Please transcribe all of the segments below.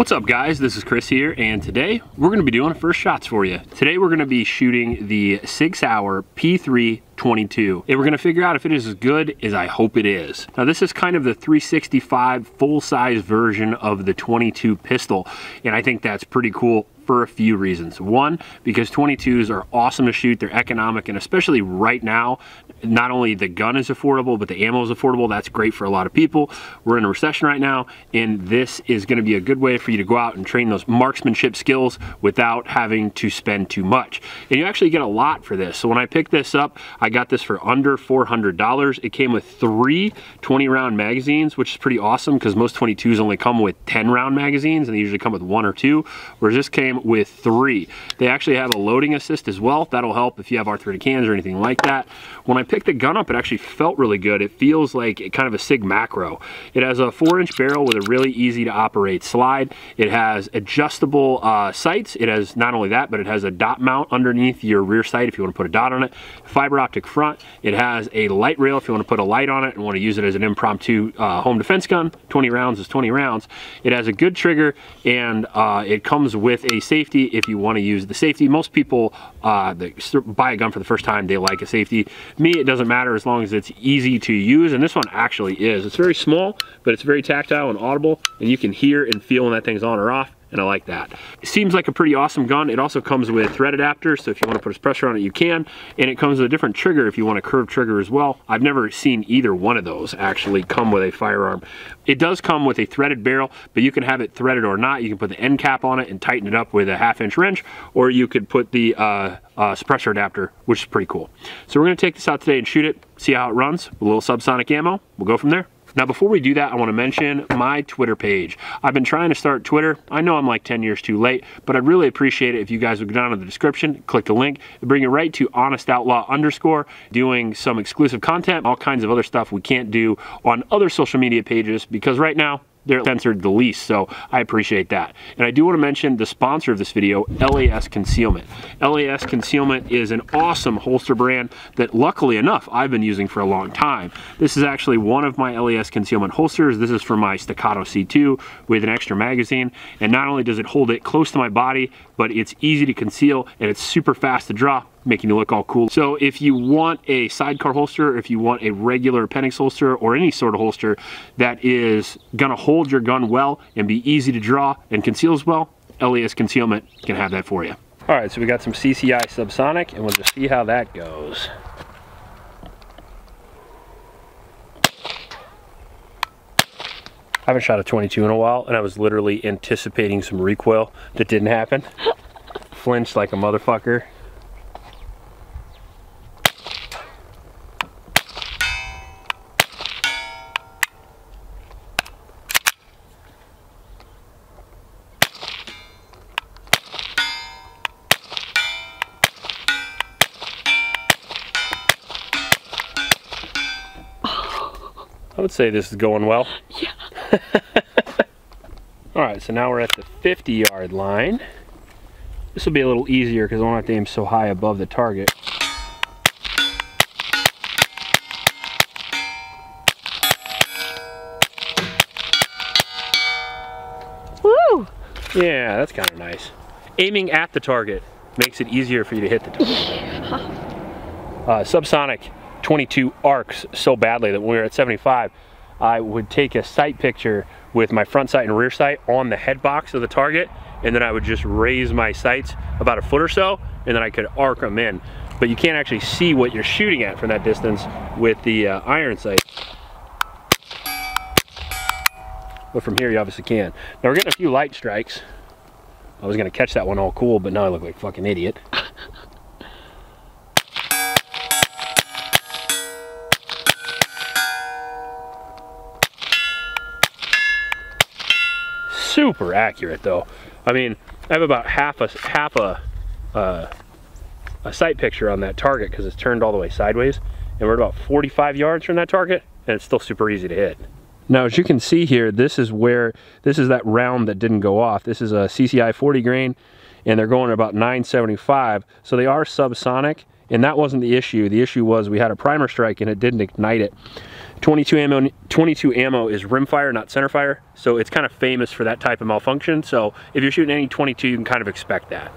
What's up guys, this is Chris here, and today we're gonna be doing first shots for you. Today we're gonna be shooting the Sig Sauer P322, and we're gonna figure out if it is as good as I hope it is. Now this is kind of the 365 full-size version of the 22 pistol, and I think that's pretty cool for a few reasons. One, because 22s are awesome to shoot, they're economic, and especially right now, not only the gun is affordable, but the ammo is affordable. That's great for a lot of people. We're in a recession right now, and this is gonna be a good way for you to go out and train those marksmanship skills without having to spend too much. And you actually get a lot for this. So when I picked this up, I got this for under $400. It came with three 20-round magazines, which is pretty awesome because most 22s only come with 10-round magazines, and they usually come with one or two, whereas this came with three. They actually have a loading assist as well. That'll help if you have arthritic hands or anything like that. When I picked the gun up, it actually felt really good. It feels like kind of a SIG macro. It has a 4-inch barrel with a really easy to operate slide. It has adjustable sights. It has not only that, but it has a dot mount underneath your rear sight if you want to put a dot on it. Fiber optic front. It has a light rail if you want to put a light on it and want to use it as an impromptu home defense gun. 20 rounds is 20 rounds. It has a good trigger, and it comes with a safety if you want to use the safety. Most people that buy a gun for the first time, they like a safety. Me, it doesn't matter as long as it's easy to use, and this one actually is. It's very small, but it's very tactile and audible, and you can hear and feel when that thing's on or off, and I like that. It seems like a pretty awesome gun. It also comes with thread adapters, so if you want to put pressure on it, you can, and it comes with a different trigger if you want a curved trigger as well. I've never seen either one of those actually come with a firearm. It does come with a threaded barrel, but you can have it threaded or not. You can put the end cap on it and tighten it up with a 1/2-inch wrench, or you could put the suppressor adapter, which is pretty cool. So we're gonna take this out today and shoot it, see how it runs with a little subsonic ammo. We'll go from there. Now before we do that, I want to mention my Twitter page. I've been trying to start Twitter. I know I'm like 10 years too late, but I'd really appreciate it if you guys would go down to the description, click the link, and bring it right to HonestOutlaw_, doing some exclusive content, all kinds of other stuff we can't do on other social media pages because right now, they're censored the least, so I appreciate that. And I do want to mention the sponsor of this video, LAS Concealment. LAS Concealment is an awesome holster brand that, luckily enough, I've been using for a long time. This is actually one of my LAS Concealment holsters. This is for my Staccato C2 with an extra magazine, and not only does it hold it close to my body, but it's easy to conceal, and it's super fast to draw, making you look all cool. So if you want a sidecar holster, if you want a regular appendix holster, or any sort of holster that is gonna hold your gun well and be easy to draw and conceals well, LAS Concealment can have that for you. All right, so we got some CCI Subsonic, and we'll just see how that goes. I haven't shot a 22 in a while, and I was literally anticipating some recoil that didn't happen. Flinched like a motherfucker. I would say this is going well. Yeah. All right, so now we're at the 50-yard line. This will be a little easier because I won't have to aim so high above the target. Woo! Yeah, that's kind of nice. Aiming at the target makes it easier for you to hit the target. Yeah. Subsonic 22 arcs so badly that when we were at 75, I would take a sight picture with my front sight and rear sight on the head box of the target, and then I would just raise my sights about a foot or so, and then I could arc them in. But you can't actually see what you're shooting at from that distance with the iron sight. But from here you obviously can. Now we're getting a few light strikes. I was gonna catch that one all cool, but now I look like a fucking idiot. Super accurate though. I mean, I have about half a sight picture on that target because it's turned all the way sideways, and we're at about 45 yards from that target, and it's still super easy to hit. Now, as you can see here, this is that round that didn't go off. This is a CCI 40 grain, and they're going at about 975, so they are subsonic, and that wasn't the issue. The issue was we had a primer strike and it didn't ignite it. 22 ammo is rimfire, not centerfire, so it's kind of famous for that type of malfunction. So if you're shooting any 22, you can kind of expect that.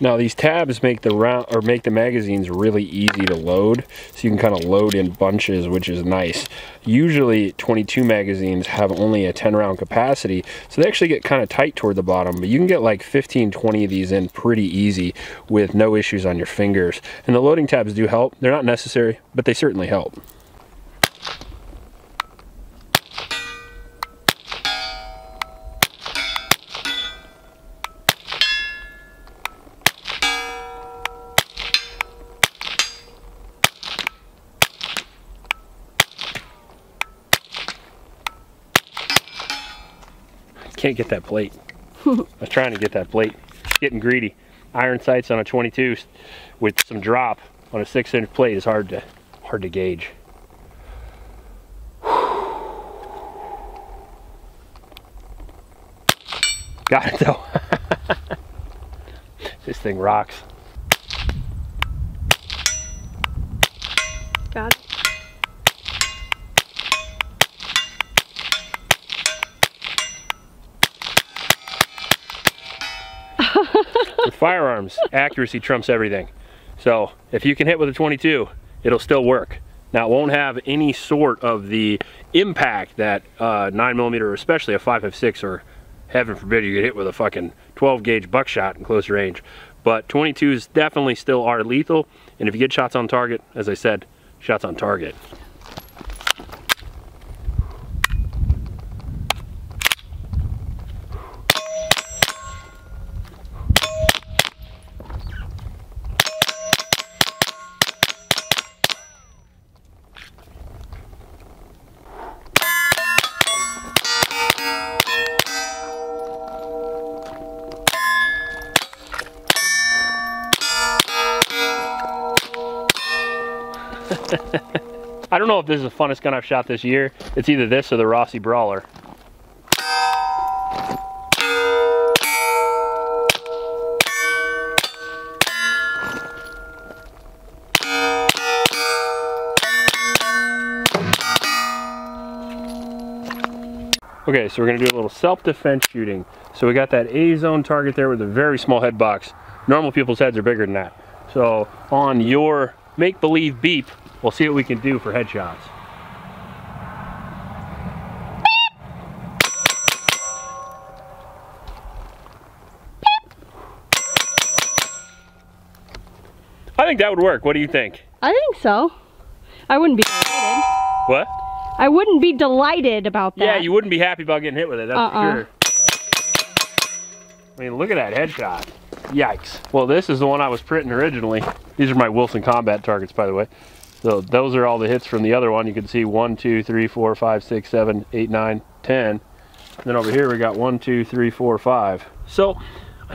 Now these tabs make the round, or make the magazines really easy to load, so you can kind of load in bunches, which is nice. Usually 22 magazines have only a 10 round capacity, so they actually get kind of tight toward the bottom, but you can get like 15, 20 of these in pretty easy with no issues on your fingers. And the loading tabs do help. They're not necessary, but they certainly help. Can't get that plate. I was trying to get that plate. Getting greedy. Iron sights on a 22 with some drop on a 6-inch plate is hard to gauge. Got it though. This thing rocks. Got it. With firearms, accuracy trumps everything. So if you can hit with a 22, it'll still work. Now it won't have any sort of the impact that 9mm, or especially a 5.56, or heaven forbid you get hit with a fucking 12 gauge buckshot in close range. But 22s definitely still are lethal, and if you get shots on target, as I said, shots on target. I don't know if this is the funnest gun I've shot this year. It's either this or the Rossi Brawler. Okay, so we're gonna do a little self-defense shooting. So we got that A-zone target there with a very small head box. Normal people's heads are bigger than that. So on your make-believe beep, we'll see what we can do for headshots. I think that would work. What do you think? I think so. I wouldn't be delighted. What? I wouldn't be delighted about that. Yeah, you wouldn't be happy about getting hit with it, that's for sure. I mean, look at that headshot. Yikes. Well, this is the one I was printing originally. These are my Wilson Combat targets, by the way. So those are all the hits from the other one. You can see 1, 2, 3, 4, 5, 6, 7, 8, 9, 10. And then over here we got 1, 2, 3, 4, 5. So,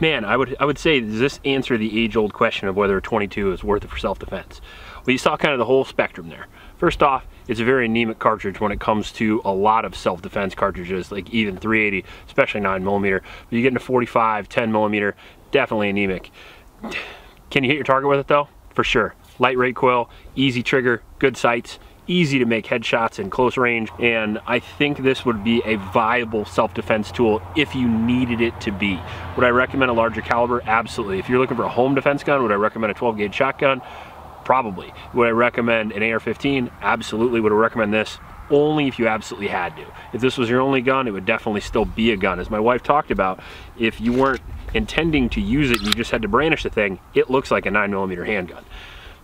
man, I would say, does this answer the age-old question of whether a 22 is worth it for self-defense? Well, you saw kind of the whole spectrum there. First off, it's a very anemic cartridge when it comes to a lot of self-defense cartridges, like even 380, especially 9mm. But you get into 45, 10mm, definitely anemic. Can you hit your target with it though? For sure. Light rate coil, easy trigger, good sights, easy to make headshots in close range, and I think this would be a viable self-defense tool if you needed it to be. Would I recommend a larger caliber? Absolutely. If you're looking for a home defense gun, would I recommend a 12 gauge shotgun? Probably. Would I recommend an AR-15? Absolutely. Would I recommend this? Only if you absolutely had to. If this was your only gun, it would definitely still be a gun. As my wife talked about, if you weren't intending to use it and you just had to brandish the thing, it looks like a 9mm handgun.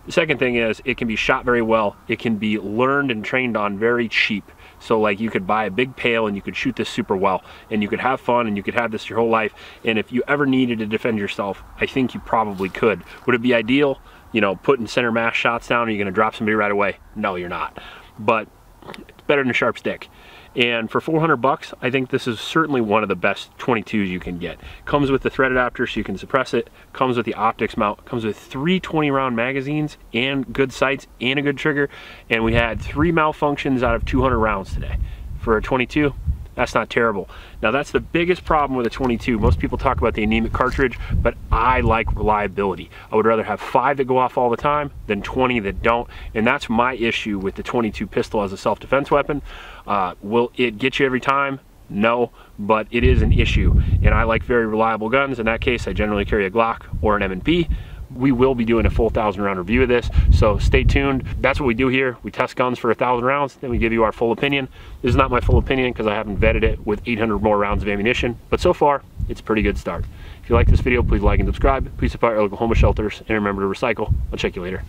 The second thing is, it can be shot very well. It can be learned and trained on very cheap. So like, you could buy a big pail and you could shoot this super well, and you could have fun, and you could have this your whole life. And if you ever needed to defend yourself, I think you probably could. Would it be ideal? You know, putting center mass shots down, are you gonna drop somebody right away? No, you're not. But it's better than a sharp stick. And for 400 bucks, I think this is certainly one of the best 22s you can get. Comes with the thread adapter so you can suppress it, comes with the optics mount, comes with 3 20-round magazines and good sights and a good trigger. And we had 3 malfunctions out of 200 rounds today. For a 22, That's not terrible. Now that's the biggest problem with a .22. Most people talk about the anemic cartridge, but I like reliability. I would rather have 5 that go off all the time than 20 that don't, and that's my issue with the .22 pistol as a self-defense weapon. Will it get you every time? No, but it is an issue, and I like very reliable guns. In that case, I generally carry a Glock or an M&P. We will be doing a full 1,000 round review of this, so stay tuned. That's what we do here. We test guns for 1,000 rounds, then we give you our full opinion. This is not my full opinion because I haven't vetted it with 800 more rounds of ammunition, but so far, it's a pretty good start. If you like this video, please like and subscribe. Please support our local homeless shelters, and remember to recycle. I'll check you later.